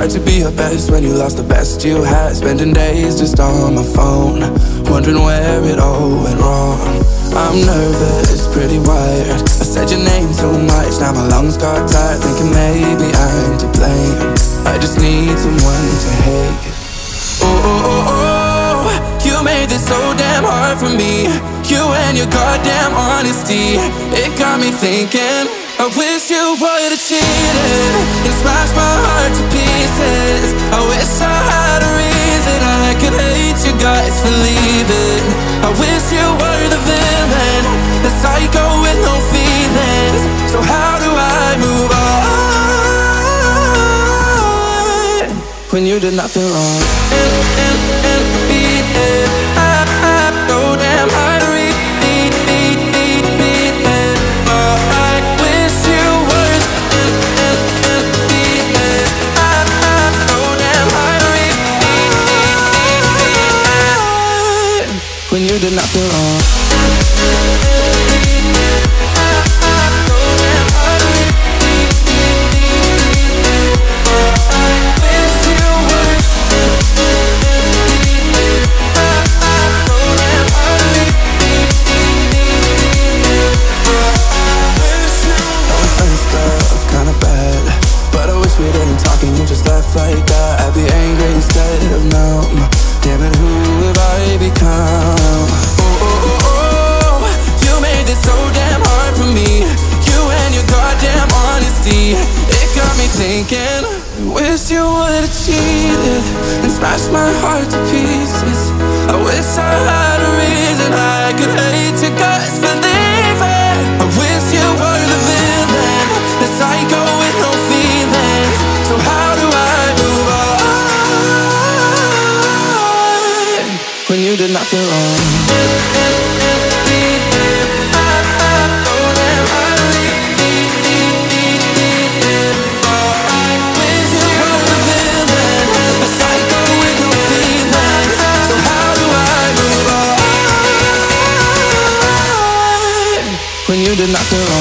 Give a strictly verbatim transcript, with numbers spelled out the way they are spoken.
Hard to be your best when you lost the best you had. Spending days just on my phone, wondering where it all went wrong. I'm nervous, pretty wired. I said your name too much, now my lungs got tired. Thinking maybe I'm to blame, I just need someone to hate. Oh, oh, oh, oh, you made this so damn hard for me. You and your goddamn honesty, it got me thinking. I wish you would have cheated and smashed my heart to pieces. I wish I had a reason I could hate you guys for leaving. I wish you were the villain, the psycho with no feelings. So how do I move on when you did nothing wrong? And, and, and beat it. I, I go damn hard to read. When you did nothing wrong. Wish you would have cheated and smashed my heart to pieces. I wish I had a reason I could hate you guys for leaving. I wish you were the villain, the psycho with no feelings. So how do I move on when you did nothing wrong? When you did nothing wrong.